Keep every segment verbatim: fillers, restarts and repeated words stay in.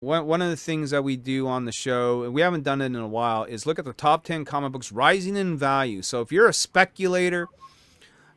One one of the things that we do on the show, and we haven't done it in a while, is look at the top ten comic books rising in value. So if you're a speculator,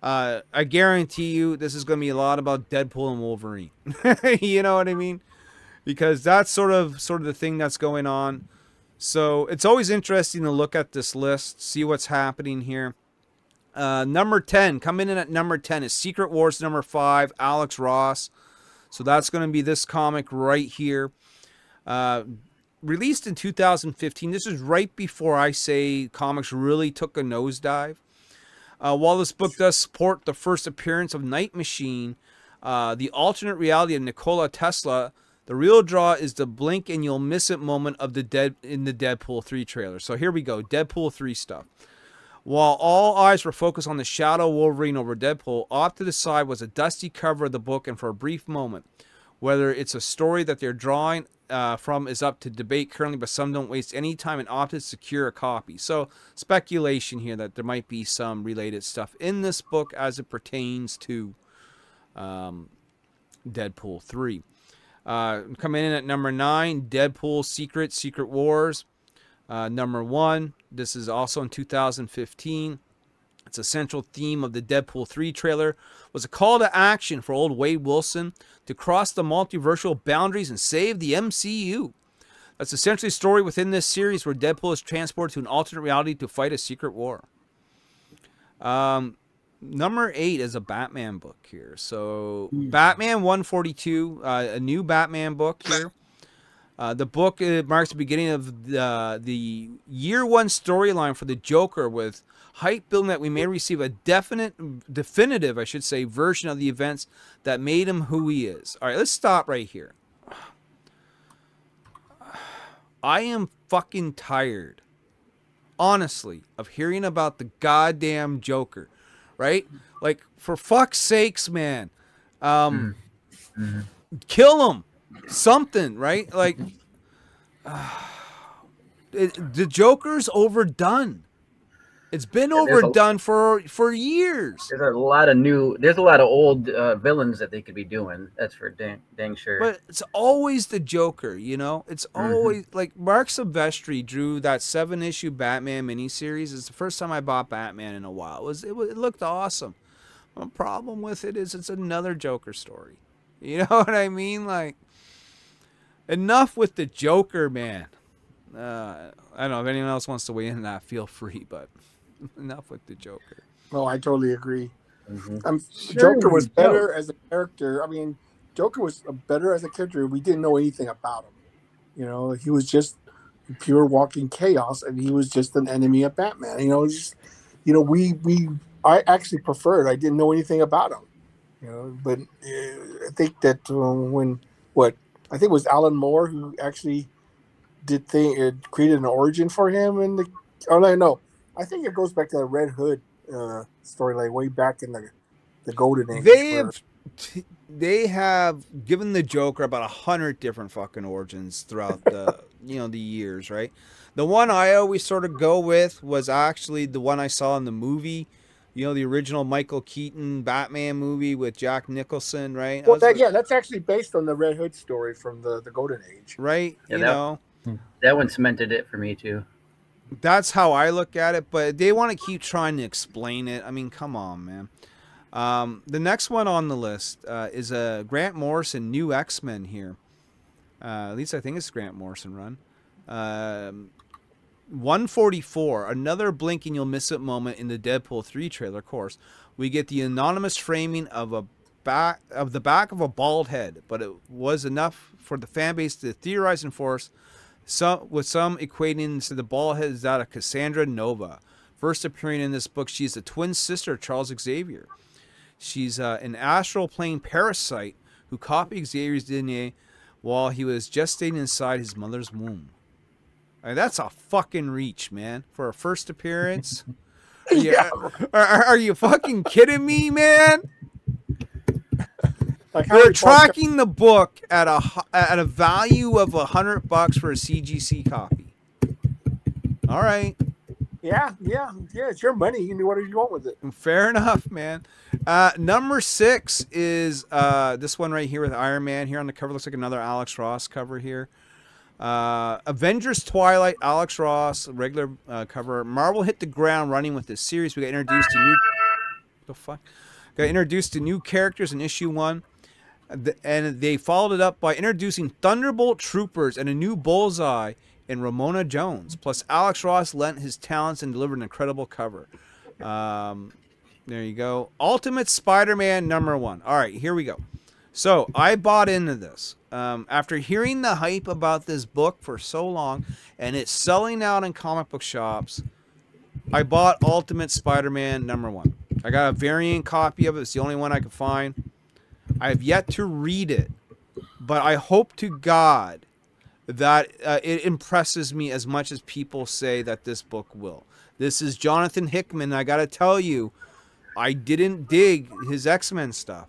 uh, I guarantee you this is going to be a lot about Deadpool and Wolverine. You know what I mean? Because that's sort of sort of the thing that's going on. So it's always interesting to look at this list, see what's happening here. Uh, number ten, coming in at number ten is Secret Wars number five, Alex Ross. So that's going to be this comic right here. Uh, released in two thousand fifteen. This is right before I say comics really took a nosedive. Uh, while this book does support the first appearance of Night Machine, uh, the alternate reality of Nikola Tesla, the real draw is the blink and you'll miss it moment of the dead in the Deadpool three trailer. So here we go, Deadpool three stuff. While all eyes were focused on the shadow Wolverine over Deadpool, off to the side was a dusty cover of the book, and for a brief moment, whether it's a story that they're drawing uh, from is up to debate currently, but some don't waste any time and opted to secure a copy. So speculation here that there might be some related stuff in this book as it pertains to um, Deadpool three. Uh, coming in at number nine, Deadpool Secret, Secret Wars. Uh, number one, this is also in two thousand fifteen. It's a central theme of the Deadpool three trailer. It was a call to action for old Wade Wilson to cross the multiversal boundaries and save the M C U. That's essentially a story within this series where Deadpool is transported to an alternate reality to fight a secret war. Um... Number eight is a Batman book here. So Batman one forty-two, uh, a new Batman book here. Uh, the book uh, marks the beginning of the, the year one storyline for the Joker, with hype building that we may receive a definite, definitive, I should say, version of the events that made him who he is. All right, let's stop right here. I am fucking tired, honestly, of hearing about the goddamn Joker. Right? Like, for fuck's sakes, man. Um, mm-hmm. Kill him. Something, right? Like, uh, it, the Joker's overdone. It's been yeah, overdone a, for for years. There's a lot of new, there's a lot of old uh, villains that they could be doing. That's for dang, dang sure. But it's always the Joker, you know? It's always, mm-hmm. like, Mark Silvestri drew that seven-issue Batman miniseries. It's the first time I bought Batman in a while. It, was, it, was, it looked awesome. My problem with it is it's another Joker story. You know what I mean? Like, enough with the Joker, man. Uh, I don't know. If anyone else wants to weigh in on that, feel free, but... Enough with the Joker. No, I totally agree. Mm-hmm. um, sure, Joker was better as a character. I mean, Joker was better as a character. We didn't know anything about him. You know, he was just pure walking chaos, and he was just an enemy of Batman. You know, just, you know, we we I actually preferred. I didn't know anything about him. You know, but uh, I think that um, when what I think it was Alan Moore who actually did thing uh, created an origin for him, and the oh no no. I think it goes back to the Red Hood uh, storyline way back in the the golden age. They have, they have given the Joker about a hundred different fucking origins throughout the you know the years, right? The one I always sort of go with was actually the one I saw in the movie, you know, the original Michael Keaton Batman movie with Jack Nicholson, right? Well, that, like, yeah, that's actually based on the Red Hood story from the the golden age, right? Yeah, you that, know, that one cemented it for me too. That's how I look at it, but they want to keep trying to explain it. I mean, come on, man. Um, the next one on the list uh, is a Grant Morrison New X-Men here. Uh, at least I think it's Grant Morrison run. Um, one forty-four, another blink and you'll miss it moment in the Deadpool three trailer. Of course, we get the anonymous framing of a back of the back of a bald head, but it was enough for the fan base to theorize and force. Some, with some equating to the bald head is that of Cassandra Nova. First appearing in this book, she's the twin sister of Charles Xavier. She's uh, an astral plane parasite who copied Xavier's D N A while he was gestating inside his mother's womb. I mean, that's a fucking reach, man, for a first appearance. Yeah, are, are, are you fucking kidding me, man? Like, they're tracking the book at a at a value of a hundred bucks for a C G C copy. All right. Yeah, yeah, yeah. It's your money. You can do whatever you want with it. Fair enough, man. Uh, number six is uh, this one right here with Iron Man here on the cover. Looks like another Alex Ross cover here. Uh, Avengers Twilight, Alex Ross, regular uh, cover. Marvel hit the ground running with this series. We got introduced to new the fuck got introduced to new characters in issue one, and they followed it up by introducing Thunderbolt Troopers and a new Bullseye in Ramona Jones. Plus, Alex Ross lent his talents and delivered an incredible cover. Um, there you go. Ultimate Spider-Man number one. All right, here we go. So I bought into this. Um, after hearing the hype about this book for so long, and it's selling out in comic book shops, I bought Ultimate Spider-Man number one. I got a variant copy of it. It's the only one I could find. I have yet to read it, but I hope to God that uh, it impresses me as much as people say that this book will. This is Jonathan Hickman. I got to tell you, I didn't dig his X-Men stuff.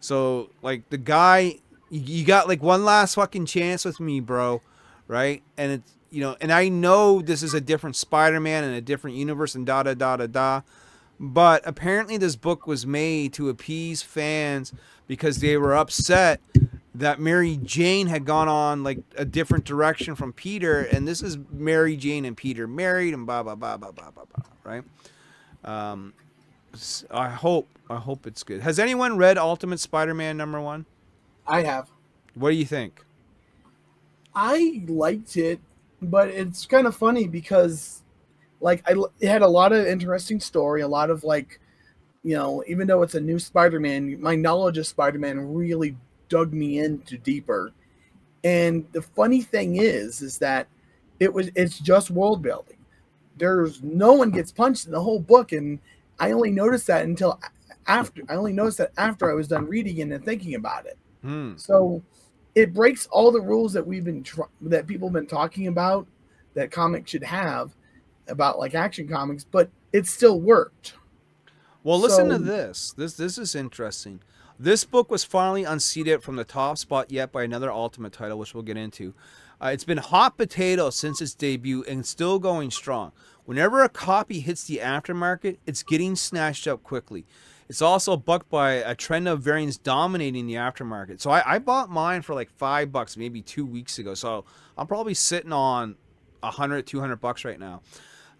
So, like, the guy... You got like one last fucking chance with me, bro, right? And it's, you know, and I know this is a different Spider-Man and a different universe and da da da da da, but apparently this book was made to appease fans because they were upset that Mary Jane had gone on like a different direction from Peter, and this is Mary Jane and Peter married and blah blah blah blah blah blah, right? Um, I hope I hope it's good. Has anyone read Ultimate Spider-Man number one? I have. What do you think? I liked it, but it's kind of funny because, like, I, it had a lot of interesting story, a lot of, like, you know, even though it's a new Spider-Man, my knowledge of Spider-Man really dug me into deeper. And the funny thing is, is that it was it's just world building. There's no one gets punched in the whole book, and I only noticed that until after I only noticed that after I was done reading it and thinking about it. Hmm. So it breaks all the rules that we've been tr that people have been talking about that comics should have about, like, action comics, but it still worked. Well, listen so, to this. This this is interesting. This book was finally unseated from the top spot yet by another Ultimate title, which we'll get into. Uh, it's been hot potato since its debut and still going strong. Whenever a copy hits the aftermarket, it's getting snatched up quickly. It's also bucked by a trend of variants dominating the aftermarket. So I, I bought mine for like five bucks, maybe two weeks ago. So I'm probably sitting on a hundred, two hundred bucks right now.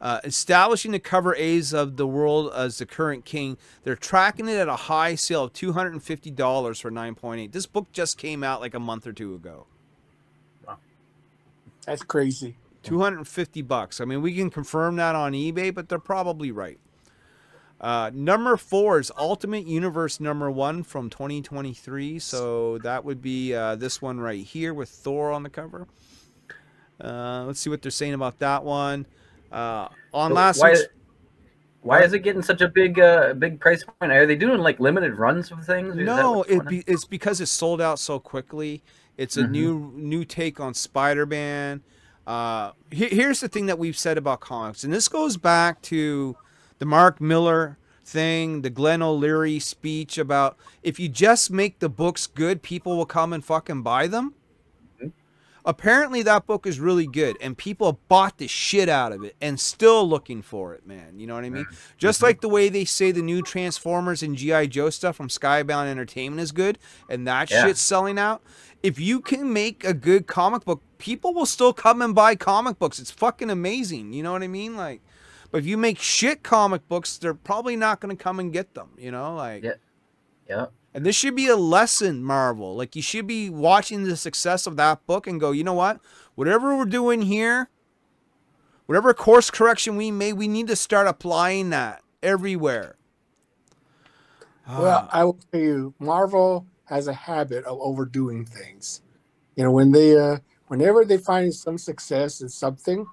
Uh, establishing the cover A's of the world as the current king. They're tracking it at a high sale of two hundred fifty dollars for nine point eight. This book just came out like a month or two ago. Wow. That's crazy. two hundred fifty bucks. I mean, we can confirm that on eBay, but they're probably right. Uh, number four is Ultimate Universe number one from twenty twenty-three. So that would be uh, this one right here with Thor on the cover. Uh, let's see what they're saying about that one. Uh, on so last why, why is it getting such a big uh, big price point? Are they doing like limited runs of things? Is no, it be, it's because it's sold out so quickly. It's a mm-hmm. new new take on Spider-Man. Uh, here, here's the thing that we've said about comics, and this goes back to the Mark Miller thing, the Glenn O'Leary speech about if you just make the books good, people will come and fucking buy them. Mm-hmm. Apparently that book is really good, and people bought the shit out of it and still looking for it, man. You know what I mean? Mm-hmm. Just like the way they say the new Transformers and G I Joe stuff from Skybound Entertainment is good, and that yeah. shit's selling out. If you can make a good comic book, people will still come and buy comic books. It's fucking amazing. You know what I mean? Like, but if you make shit comic books, they're probably not going to come and get them, you know? Like, yeah. yeah. And this should be a lesson, Marvel. Like, you should be watching the success of that book and go, you know what? Whatever we're doing here, whatever course correction we made, we need to start applying that everywhere. Well, uh, I will tell you, Marvel has a habit of overdoing things. You know, when they, uh, whenever they find some success in something,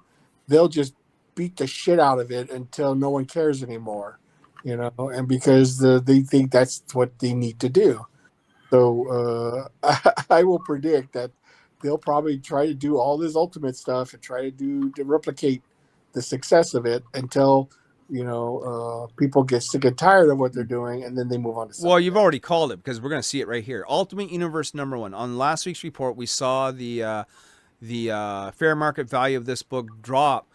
they'll just beat the shit out of it until no one cares anymore, you know, and because the, they think that's what they need to do. So uh, I, I will predict that they'll probably try to do all this Ultimate stuff and try to do to replicate the success of it until, you know, uh, people get sick and tired of what they're doing, and then they move on to something. Well, you've already called it because we're going to see it right here. Ultimate Universe number one. On last week's report, we saw the, uh, the uh, fair market value of this book drop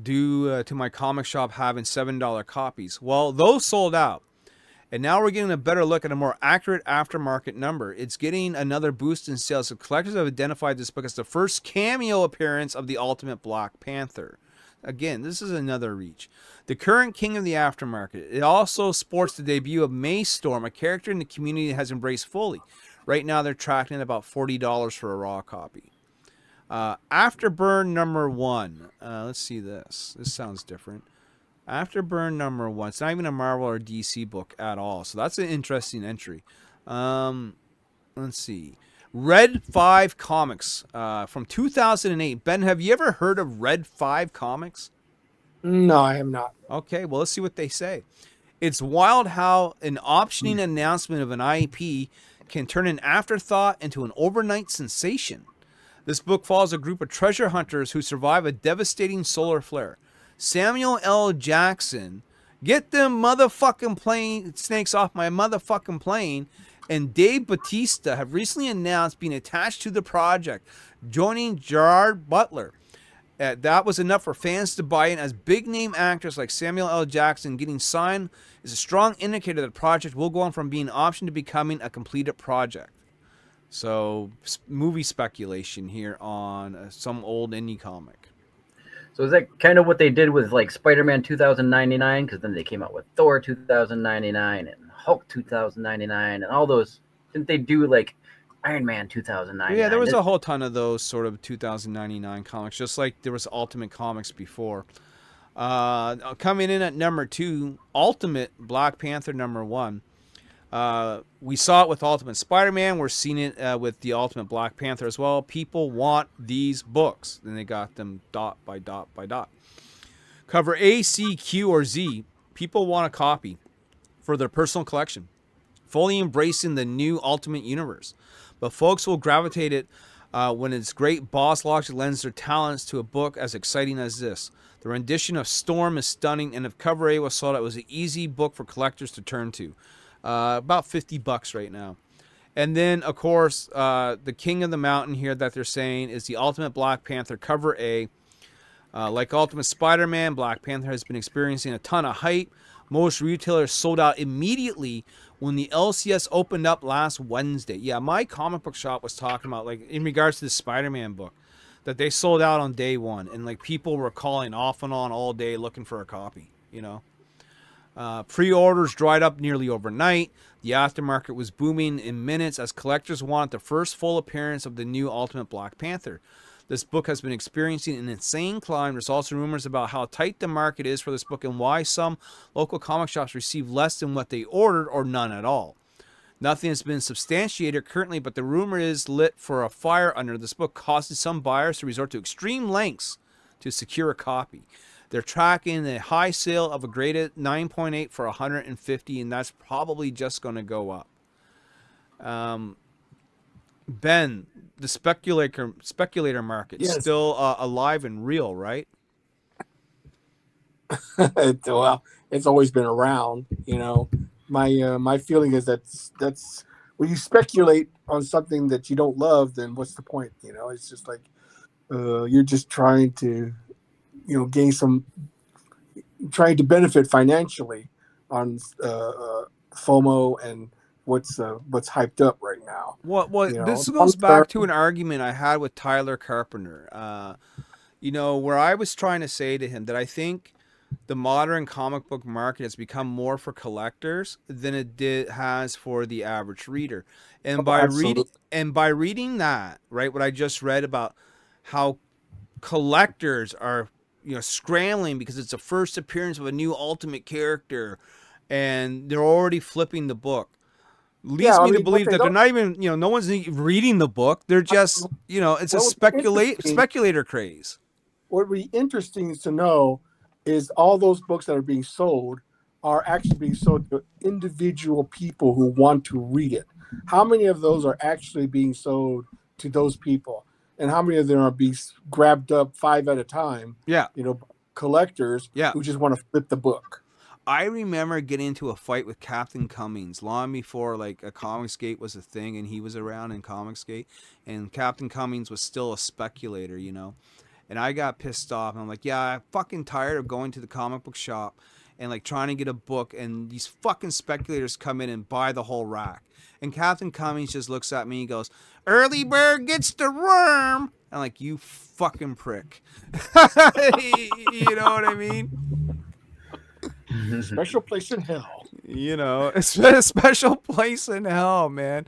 due uh, to my comic shop having seven dollar copies. Well, those sold out. And now we're getting a better look at a more accurate aftermarket number. It's getting another boost in sales. So collectors have identified this book as the first cameo appearance of the Ultimate Black Panther. Again, this is another reach. The current king of the aftermarket. It also sports the debut of Mace Storm, a character in the community has embraced fully. Right now they're tracking at about forty dollars for a raw copy. Uh, Afterburn number one. Uh, let's see this. This sounds different. Afterburn number one. It's not even a Marvel or D C book at all. So that's an interesting entry. Um, let's see. Red five Comics uh, from two thousand eight. Ben, have you ever heard of Red five Comics? No, I am not. Okay, well, let's see what they say. It's wild how an optioning mm. announcement of an I P can turn an afterthought into an overnight sensation. This book follows a group of treasure hunters who survive a devastating solar flare. Samuel L. Jackson, get them motherfucking plane snakes off my motherfucking plane, and Dave Bautista have recently announced being attached to the project, joining Gerard Butler. Uh, that was enough for fans to buy in, as big-name actors like Samuel L. Jackson getting signed is a strong indicator that the project will go on from being an option to becoming a completed project. So, movie speculation here on uh, some old indie comic. So is that kind of what they did with, like, Spider-Man two thousand ninety-nine? Because then they came out with Thor two thousand ninety-nine and Hulk two thousand ninety-nine and all those. Didn't they do, like, Iron Man two thousand ninety-nine? Yeah, there was a whole ton of those sort of two thousand ninety-nine comics, just like there was Ultimate Comics before. Uh, coming in at number two, Ultimate Black Panther number one. Uh, we saw it with Ultimate Spider-Man. We're seeing it uh, with the Ultimate Black Panther as well. People want these books. Then they got them dot by dot by dot. Cover A, C, Q, or Z. People want a copy for their personal collection, fully embracing the new Ultimate Universe. But folks will gravitate it uh, when its great boss logic lends their talents to a book as exciting as this. The rendition of Storm is stunning, and if Cover A was sold, it was an easy book for collectors to turn to. Uh, about fifty bucks right now. And then, of course, uh, the king of the mountain here that they're saying is the Ultimate Black Panther Cover A. Uh, like Ultimate Spider-Man, Black Panther has been experiencing a ton of hype. Most retailers sold out immediately when the L C S opened up last Wednesday. Yeah, my comic book shop was talking about, like, in regards to the Spider-Man book, that they sold out on day one. And, like, people were calling off and on all day looking for a copy, you know. Uh, pre-orders dried up nearly overnight. The aftermarket was booming in minutes as collectors wanted the first full appearance of the new Ultimate Black Panther. This book has been experiencing an insane climb. There's also rumors about how tight the market is for this book and why some local comic shops receive less than what they ordered or none at all. Nothing has been substantiated currently, but the rumor is lit for a fire under this book, causing some buyers to resort to extreme lengths to secure a copy. They're tracking a high sale of a graded nine point eight for one hundred fifty dollars, and that's probably just going to go up. Um, Ben, the speculator speculator market is still uh, alive and real, right? Well, it's always been around. You know, my uh, my feeling is that that's when you speculate on something that you don't love, then what's the point? You know, it's just like uh, you're just trying to, you know, gain some, trying to benefit financially on uh, uh, FOMO and what's uh, what's hyped up right now. Well, well, you this know? goes back to an argument I had with Tyler Carpenter, uh, you know, where I was trying to say to him that I think the modern comic book market has become more for collectors than it did has for the average reader. And oh, by reading and by reading that, right, what I just read about how collectors are, you know, scrambling because it's the first appearance of a new Ultimate character, and they're already flipping the book. Leads yeah, me I mean, to believe they that they're not even, you know, no one's reading the book. They're just, you know, it's a speculate speculator craze. What would be interesting to know is all those books that are being sold are actually being sold to individual people who want to read it. How many of those are actually being sold to those people? And how many of them are being grabbed up five at a time? Yeah. You know, collectors yeah. who just want to flip the book. I remember getting into a fight with Captain Cummings long before, like, a Comicsgate was a thing, and he was around in Comicsgate, and Captain Cummings was still a speculator, you know, and I got pissed off, and I'm like, yeah, I'm fucking tired of going to the comic book shop and like trying to get a book, and these fucking speculators come in and buy the whole rack. And Captain Cummings just looks at me and goes, "Early bird gets the worm." I'm like, you fucking prick. You know what I mean? Special place in hell. You know, it's a special place in hell, man.